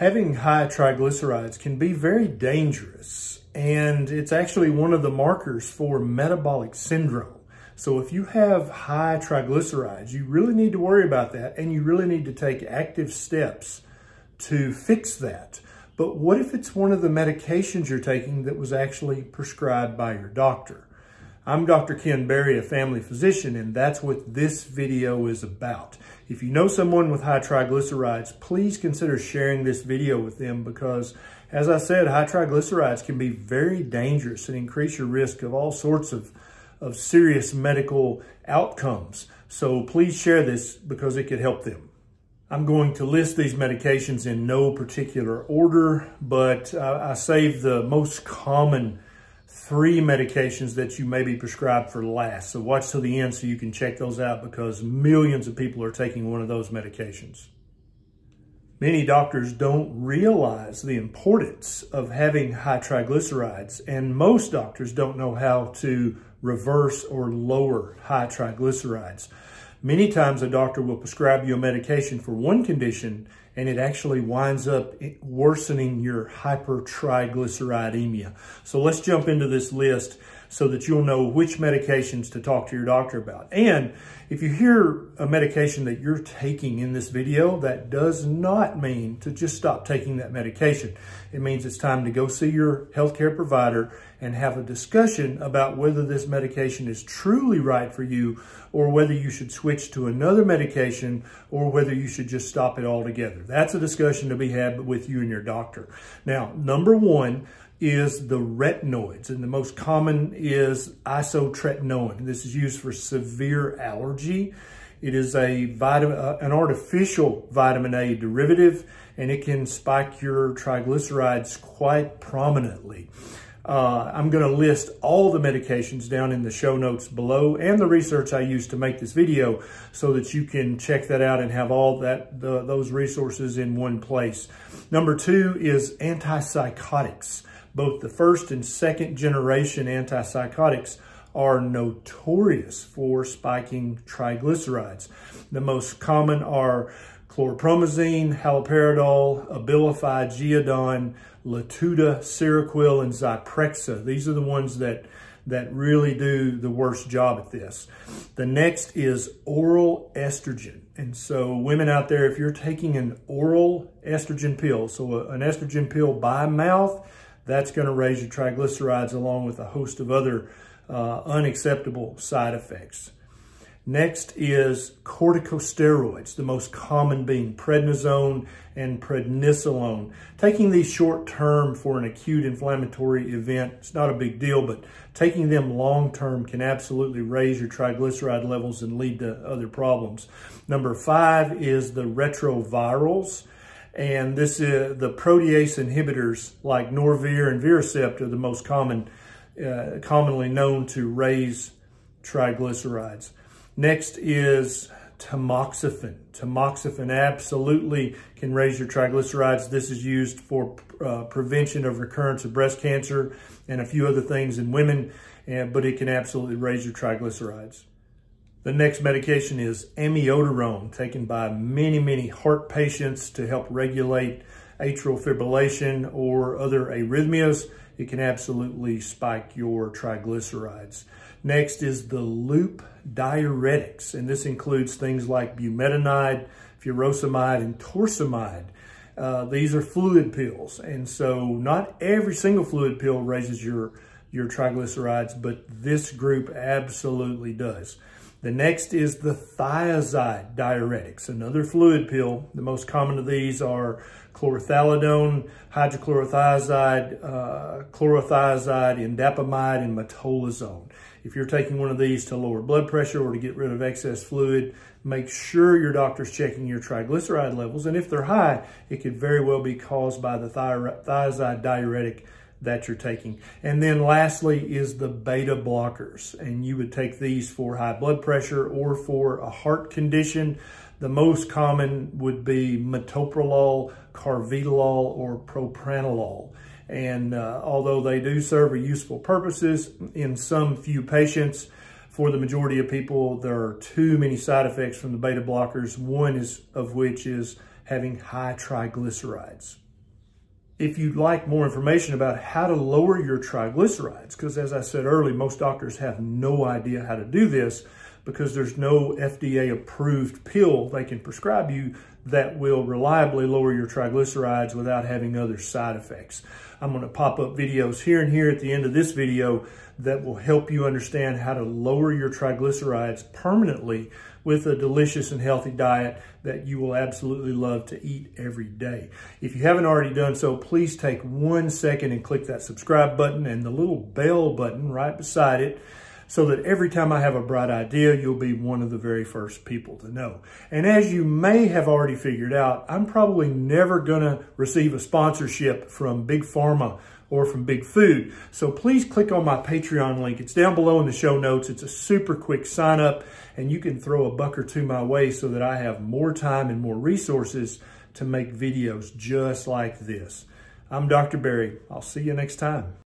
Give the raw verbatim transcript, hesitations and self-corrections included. Having high triglycerides can be very dangerous, and it's actually one of the markers for metabolic syndrome. So if you have high triglycerides, you really need to worry about that, and you really need to take active steps to fix that. But what if it's one of the medications you're taking that was actually prescribed by your doctor? I'm Doctor Ken Berry, a family physician, and that's what this video is about. If you know someone with high triglycerides, please consider sharing this video with them because, as I said, high triglycerides can be very dangerous and increase your risk of all sorts of, of serious medical outcomes. So please share this because it could help them. I'm going to list these medications in no particular order, but uh, I saved the most common three medications that you may be prescribed for last. So watch till the end so you can check those out because millions of people are taking one of those medications. Many doctors don't realize the importance of having high triglycerides, and most doctors don't know how to reverse or lower high triglycerides. Many times a doctor will prescribe you a medication for one condition and it actually winds up worsening your hypertriglyceridemia. So let's jump into this list so that you'll know which medications to talk to your doctor about. And if you hear a medication that you're taking in this video, that does not mean to just stop taking that medication. It means it's time to go see your healthcare provider and have a discussion about whether this medication is truly right for you or whether you should switch to another medication or whether you should just stop it altogether. That's a discussion to be had with you and your doctor. Now, number one is the retinoids, and the most common is isotretinoin. This is used for severe allergy. It is a vitamin, uh, an artificial vitamin A derivative, and it can spike your triglycerides quite prominently. Uh, I'm going to list all the medications down in the show notes below and the research I used to make this video so that you can check that out and have all that the, those resources in one place. Number two is antipsychotics. Both the first and second generation antipsychotics are notorious for spiking triglycerides. The most common are Chlorpromazine, Haloperidol, Abilify, Geodon, Latuda, Seroquel, and Zyprexa. These are the ones that, that really do the worst job at this. The next is oral estrogen. And so women out there, if you're taking an oral estrogen pill, so an estrogen pill by mouth, that's going to raise your triglycerides along with a host of other uh, unacceptable side effects. Next is corticosteroids, the most common being prednisone and prednisolone. Taking these short-term for an acute inflammatory event, it's not a big deal, but taking them long-term can absolutely raise your triglyceride levels and lead to other problems. Number five is the retrovirals. And this is the protease inhibitors like Norvir and Viracept are the most common, uh, commonly known to raise triglycerides. Next is tamoxifen. Tamoxifen absolutely can raise your triglycerides. This is used for uh, prevention of recurrence of breast cancer and a few other things in women, and, but it can absolutely raise your triglycerides. The next medication is amiodarone, taken by many, many heart patients to help regulate atrial fibrillation or other arrhythmias. It can absolutely spike your triglycerides. Next is the loop diuretics, and this includes things like bumetanide, furosemide, and torsemide. Uh, these are fluid pills, and so not every single fluid pill raises your, your triglycerides, but this group absolutely does. The next is the thiazide diuretics, another fluid pill. The most common of these are chlorothalidone, hydrochlorothiazide, uh, chlorothiazide, indapamide, and metolazone. If you're taking one of these to lower blood pressure or to get rid of excess fluid, make sure your doctor's checking your triglyceride levels. And if they're high, it could very well be caused by the thiazide diuretic that you're taking. And then lastly is the beta blockers. And you would take these for high blood pressure or for a heart condition. The most common would be metoprolol, carvedilol, or propranolol. And uh, although they do serve a useful purposes in some few patients, for the majority of people, there are too many side effects from the beta blockers, one is of which is having high triglycerides. if you'd like more information about how to lower your triglycerides, because as I said earlier, most doctors have no idea how to do this because there's no F D A-approved pill they can prescribe you that will reliably lower your triglycerides without having other side effects. I'm going to pop up videos here and here at the end of this video that will help you understand how to lower your triglycerides permanently with a delicious and healthy diet that you will absolutely love to eat every day. If you haven't already done so, please take one second and click that subscribe button and the little bell button right beside it, so that every time I have a bright idea, you'll be one of the very first people to know. And as you may have already figured out, I'm probably never gonna receive a sponsorship from Big Pharma or from Big Food. So please click on my Patreon link. It's down below in the show notes. It's a super quick sign up, and you can throw a buck or two my way so that I have more time and more resources to make videos just like this. I'm Doctor Berry. I'll see you next time.